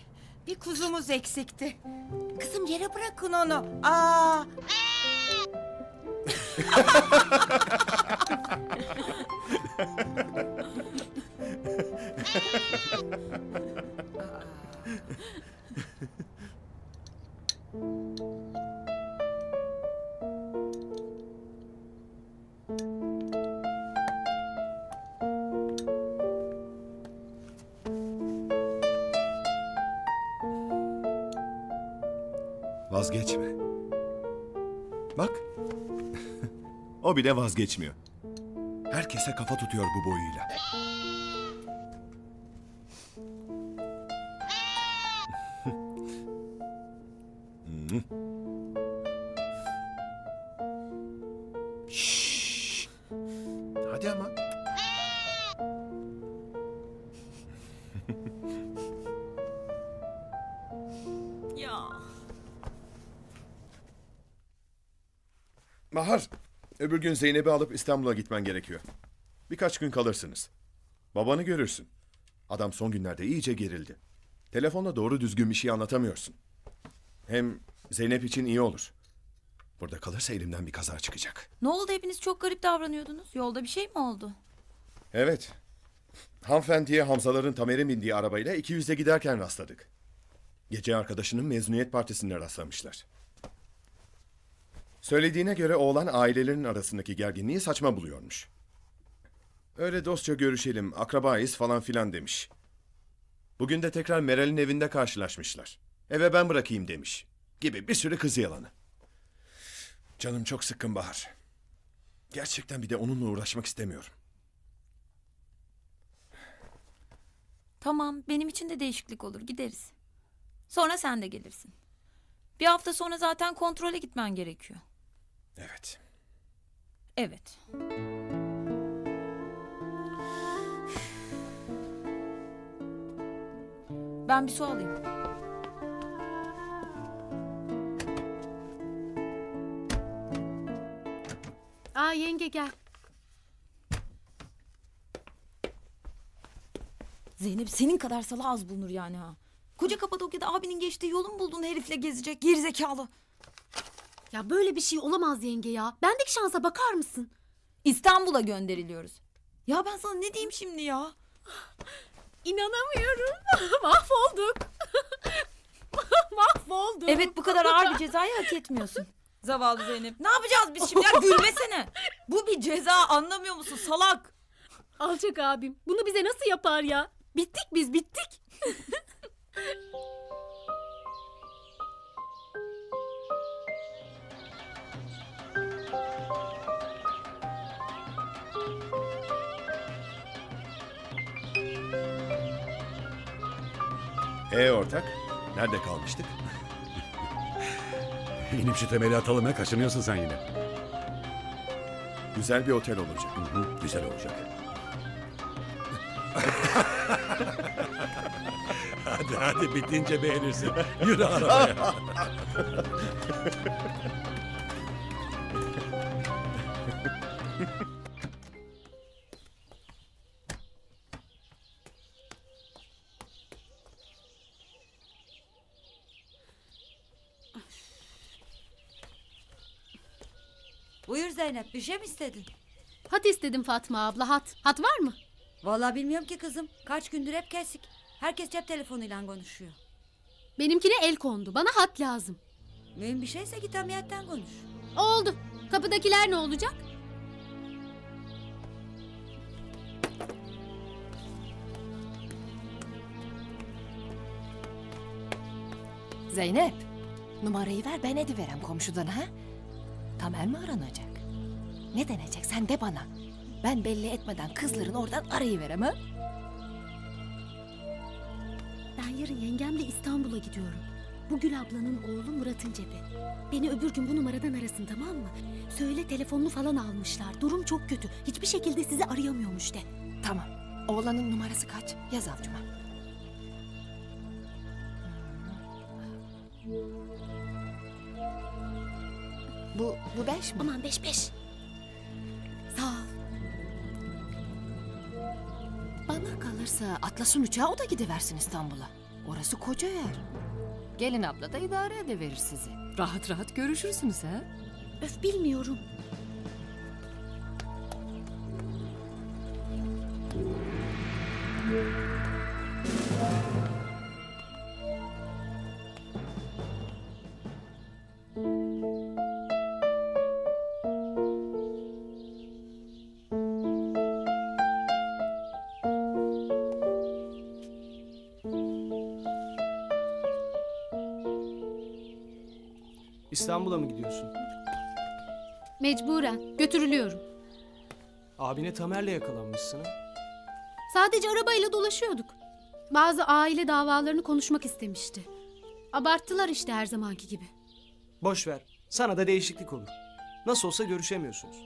bir kuzumuz eksikti. Kızım yere bırakın onu. Aa. Vazgeçme. Bak. O bile vazgeçmiyor. Herkese kafa tutuyor bu boyuyla. Şşş. Hadi ama. Bahar, öbür gün Zeynep'i alıp İstanbul'a gitmen gerekiyor. Birkaç gün kalırsınız. Babanı görürsün. Adam son günlerde iyice gerildi. Telefonla doğru düzgün bir şey anlatamıyorsun. Hem Zeynep için iyi olur. Burada kalırsa elimden bir kaza çıkacak. Ne oldu, hepiniz çok garip davranıyordunuz? Yolda bir şey mi oldu? Evet. Hanımefendiye Hamzaların Tamer'in bindiği arabayla iki yüze giderken rastladık. Gece arkadaşının mezuniyet partisinde rastlamışlar. Söylediğine göre oğlan ailelerin arasındaki gerginliği saçma buluyormuş. Öyle dostça görüşelim, akrabayız falan filan demiş. Bugün de tekrar Meral'in evinde karşılaşmışlar. Eve ben bırakayım demiş. Gibi bir sürü kızı yalanı. Canım çok sıkkın Bahar. Gerçekten bir de onunla uğraşmak istemiyorum. Tamam, benim için de değişiklik olur, gideriz. Sonra sen de gelirsin. Bir hafta sonra zaten kontrole gitmen gerekiyor. Evet. Evet. Ben bir su alayım. Aa yenge gel. Zeynep senin kadar salak az bulunur yani ha. Koca Kapadokya'da abinin geçtiği yolun bulduğun herifle gezecek gerizekalı. Ya böyle bir şey olamaz yenge ya. Bendeki şansa bakar mısın? İstanbul'a gönderiliyoruz. Ya ben sana ne diyeyim şimdi ya? İnanamıyorum. Mahvolduk. Mahvolduk. Evet, bu kadar ağır bir cezayı hak etmiyorsun. Zavallı Zeynep. Ne yapacağız biz şimdi? Ya gülmesene. Bu bir ceza, anlamıyor musun salak? Alçak abim. Bunu bize nasıl yapar ya? Bittik biz, bittik. Ee ortak, nerede kalmıştık? İnip şu temeli atalım ha, kaşınıyorsun sen yine. Güzel bir otel olacak. Hı hı, güzel olacak. Hadi hadi, bitince beğenirsin. Yürü arabaya. Buyur Zeynep, bir şey mi istedin? Hat istedim Fatma abla, hat. Hat var mı? Vallahi bilmiyorum ki kızım. Kaç gündür hep kesik. Herkes cep telefonuyla konuşuyor. Benimkine el kondu. Bana hat lazım. Mühim bir şeyse git ameliyatten konuş. Oldu. Kapıdakiler ne olacak? Zeynep, numarayı ver, ben ediverem komşudan ha. Tamer mi aranacak? Ne denecek sen de bana. Ben belli etmeden kızların oradan arayıverem ha. Ben yarın yengemle İstanbul'a gidiyorum. Bu Gül ablanın oğlu Murat'ın cebi. Beni öbür gün bu numaradan arasın, tamam mı? Söyle telefonunu falan almışlar. Durum çok kötü. Hiçbir şekilde sizi arayamıyormuş de. Tamam. Oğlanın numarası kaç? Yaz avcuma. Bu, bu beş mi? Aman beş beş. Sağ ol. Bana kalırsa atlasın uçağa, o da gidiversin İstanbul'a. Orası koca yer. Gelin abla da idare edeverir sizi. Rahat rahat görüşürsünüz ha. Öf bilmiyorum. İstanbul'a mı gidiyorsun? Mecburen. Götürülüyorum. Abine Tamer'le yakalanmışsın. Sadece arabayla dolaşıyorduk. Bazı aile davalarını konuşmak istemişti. Abarttılar işte her zamanki gibi. Boş ver. Sana da değişiklik olur. Nasıl olsa görüşemiyorsunuz.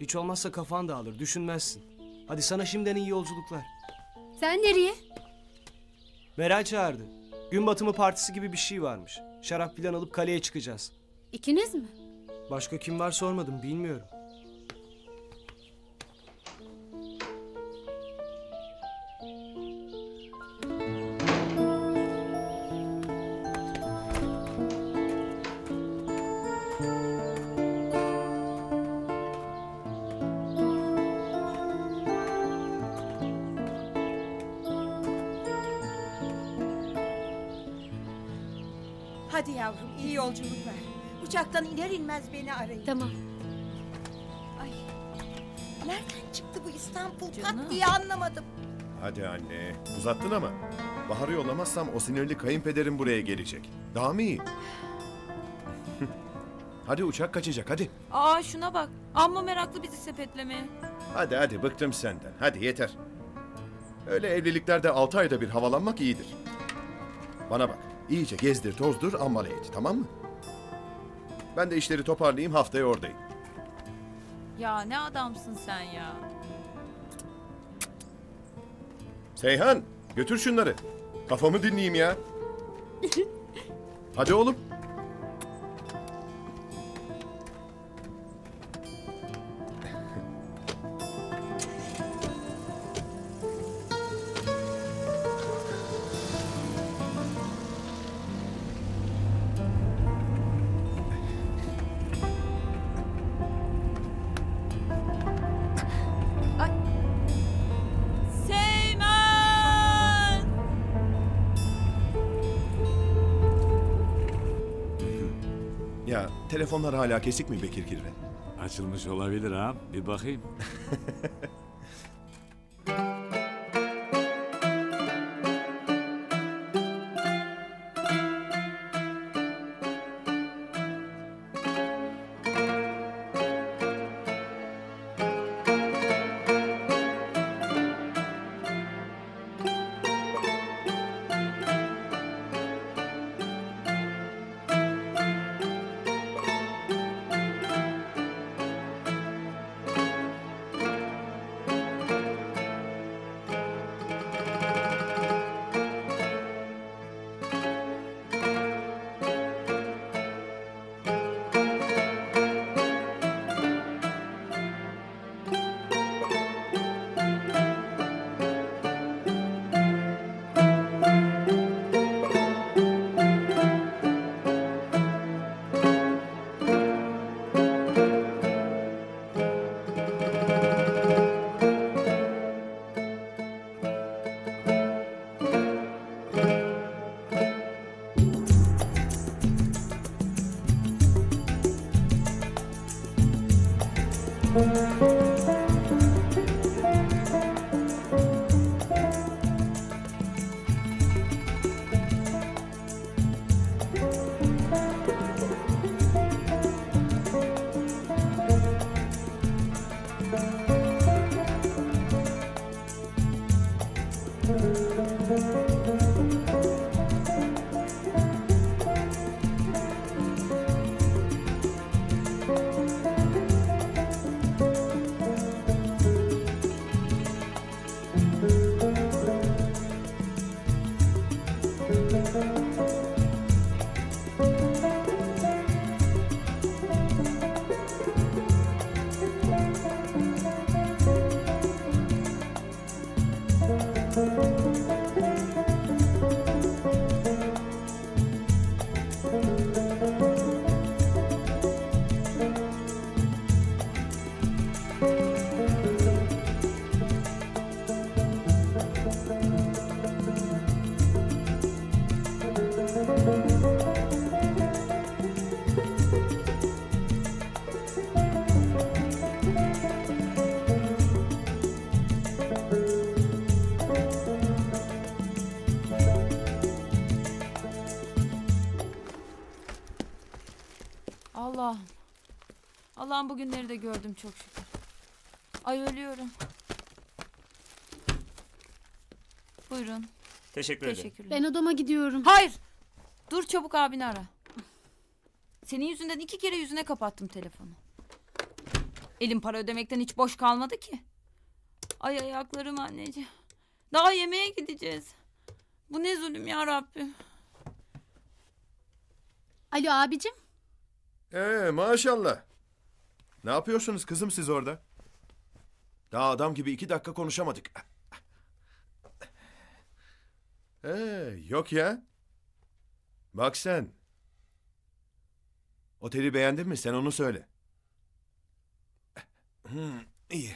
Hiç olmazsa kafan dağılır, düşünmezsin. Hadi sana şimdiden iyi yolculuklar. Sen nereye? Meral çağırdı. Gün batımı partisi gibi bir şey varmış. Şarap filan alıp kaleye çıkacağız. İkiniz mi? Başka kim var sormadım, bilmiyorum. Hadi yavrum, iyi yolculuklar. Uçaktan iner inmez beni arayın. Tamam. Ay, nereden çıktı bu İstanbul pat diye anlamadım. Hadi anne, uzattın ama. Bahar'ı yollamazsam o sinirli kayınpederim buraya gelecek. Daha mı iyi? Hadi uçak kaçacak, hadi. Aa şuna bak, amma meraklı bizi sepetlemeye. Hadi hadi, bıktım senden, hadi yeter. Öyle evliliklerde altı ayda bir havalanmak iyidir. Bana bak, İyice gezdir tozdur ambale et, tamam mı? Ben de işleri toparlayayım, haftaya oradayım. Ya ne adamsın sen ya. Seyhan, götür şunları. Kafamı dinleyeyim ya. Hadi oğlum. Telefonlar hala kesik mi Bekir Kirve? Açılmış olabilir ha. Bir bakayım. Allah'ım. Allah'ım bugünleri de gördüm çok şükür. Ay ölüyorum. Buyurun. Teşekkür ederim. Ben odama gidiyorum. Hayır. Dur çabuk abini ara. Senin yüzünden iki kere yüzüne kapattım telefonu. Elim para ödemekten hiç boş kalmadı ki. Ay ayaklarım anneciğim. Daha yemeğe gideceğiz. Bu ne zulüm ya Rabbim. Alo abicim. Ee maşallah. Ne yapıyorsunuz kızım siz orada? Daha adam gibi iki dakika konuşamadık. Ee yok ya. Bak sen. Oteli beğendin mi? Sen onu söyle. Hmm, iyi.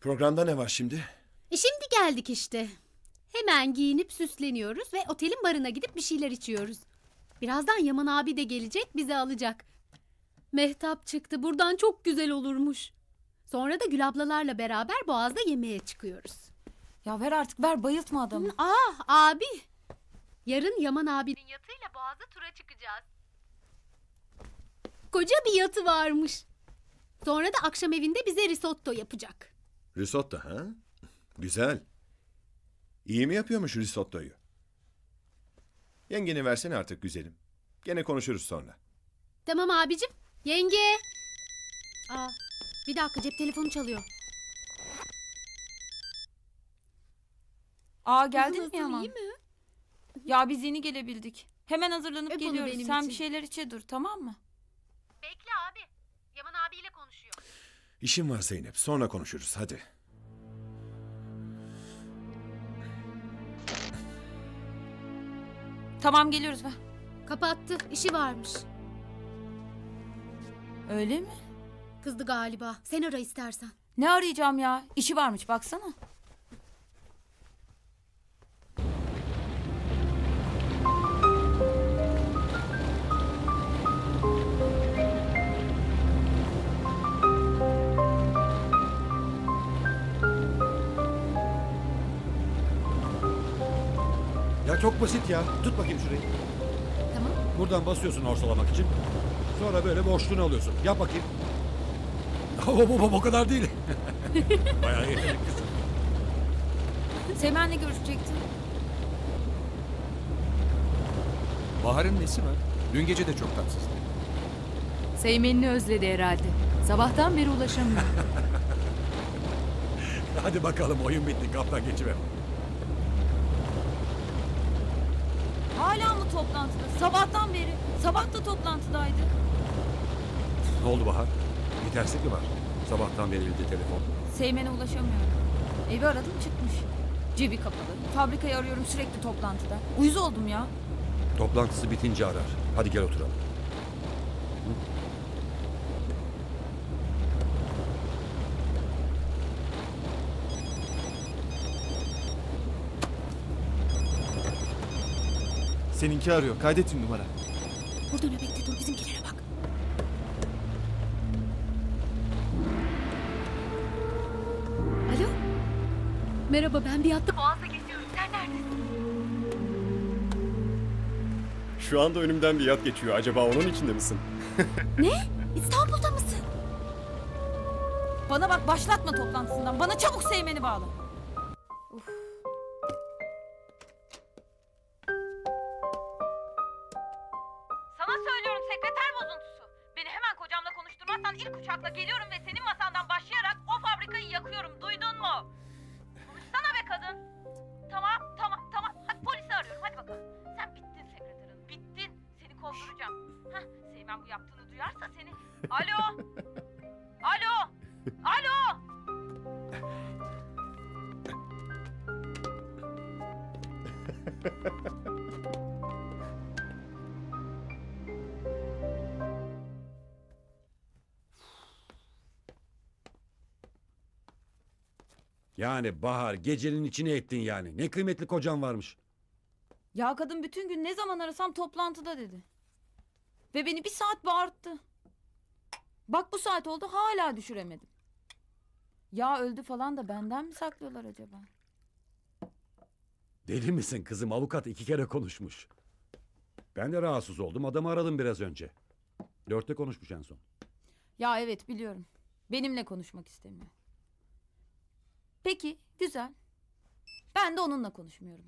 Programda ne var şimdi? E şimdi geldik işte. Hemen giyinip süsleniyoruz ve otelin barına gidip bir şeyler içiyoruz. Birazdan Yaman abi de gelecek, bizi alacak. Mehtap çıktı, buradan çok güzel olurmuş. Sonra da Gül ablalarla beraber Boğaz'da yemeğe çıkıyoruz. Ya ver artık, ver bayıltma adamı. Hı, ah abi. Yarın Yaman abinin yatıyla Boğaz'da tura çıkacağız. Koca bir yatı varmış. Sonra da akşam evinde bize risotto yapacak. Risotto ha? Güzel. İyi mi yapıyormuş risottoyu? Yengeni versene artık güzelim. Gene konuşuruz sonra. Tamam abicim. Yenge. Aa, bir dakika, cep telefonu çalıyor. Aa, geldin mi Yaman? Ya biz yeni gelebildik. Hemen hazırlanıp Öp geliyoruz. Sen için. Bir şeyler içe dur, tamam mı? Bekle abi. Yaman abiyle konuşuyor. İşim var Zeynep. Sonra konuşuruz. Hadi. Tamam, geliyoruz. Ver. Kapattı. İşi varmış. Öyle mi? Kızdı galiba. Sen ara istersen. Ne arayacağım ya? İşi varmış. Baksana. Çok basit ya. Tut bakayım şurayı. Tamam. Buradan basıyorsun orsalamak için. Sonra böyle boşluğunu alıyorsun. Yap bakayım. O kadar değil. Bayağı yetenekli kızım. Seymen'le görüşecektin. Bahar'ın nesi var? Dün gece de çok tatsızdı. Seymen'ini özledi herhalde. Sabahtan beri ulaşamıyor. Hadi bakalım, oyun bitti. Kaptan geçiver. Hala mı toplantıda? Sabahtan beri. Sabah da toplantıdaydı. Ne oldu Bahar? Bir terslik mi var? Sabahtan beri elde telefon. Seymen'e ulaşamıyorum. Evi aradım, çıkmış. Cebi kapalı. Fabrikayı arıyorum, sürekli toplantıda. Uyuz oldum ya. Toplantısı bitince arar. Hadi gel oturalım. Seninki arıyor. Kaydet numara. Burada nöbette dur. Bizimkilere bak. Alo. Merhaba, ben bir yattım. Boğaz'a geçiyorum. Sen neredesin? Şu anda önümden bir yat geçiyor. Acaba onun içinde misin? Ne? İstanbul'da mısın? Bana bak, başlatma toplantısından. Bana çabuk Seymen'i bağla. Yani Bahar, gecenin içine ettin yani. Ne kıymetli kocan varmış. Ya kadın bütün gün ne zaman arasam toplantıda dedi. Ve beni bir saat bağırttı. Bak bu saat oldu, hala düşüremedim. Ya öldü falan da benden mi saklıyorlar acaba? Deli misin kızım? Avukat iki kere konuşmuş. Ben de rahatsız oldum. Adamı aradım biraz önce. Dörtte konuşmuş en son. Ya evet, biliyorum. Benimle konuşmak istemiyor. Peki, güzel. Ben de onunla konuşmuyorum.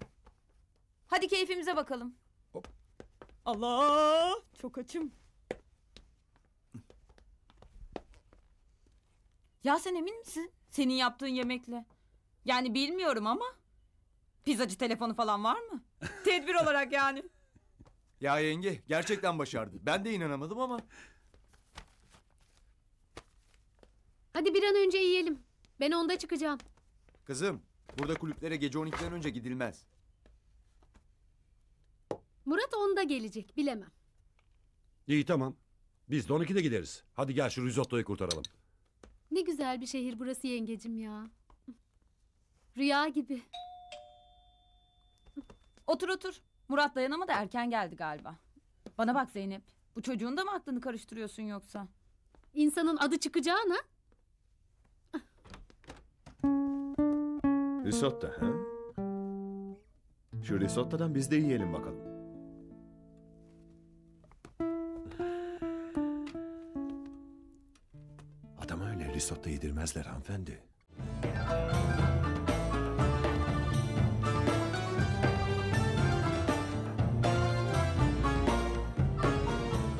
Hadi keyfimize bakalım. Hop. Allah! Çok açım. Ya sen emin misin senin yaptığın yemekle? Yani bilmiyorum ama... Pizzacı telefonu falan var mı? Tedbir olarak yani. Ya yenge, gerçekten başardı. Ben de inanamadım ama. Hadi bir an önce yiyelim. Ben onda çıkacağım. Kızım, burada kulüplere gece on ikiden önce gidilmez. Murat onda gelecek, bilemem. İyi, tamam. Biz de on ikide gideriz. Hadi gel şu risottoyu kurtaralım. Ne güzel bir şehir burası yengecim ya. Rüya gibi. Otur otur. Murat dayanamadı, erken geldi galiba. Bana bak Zeynep, bu çocuğun da mı aklını karıştırıyorsun yoksa? İnsanın adı çıkacağına. Risotto ha? Şu risottodan biz de yiyelim bakalım. Adama öyle risotto yedirmezler hanımefendi.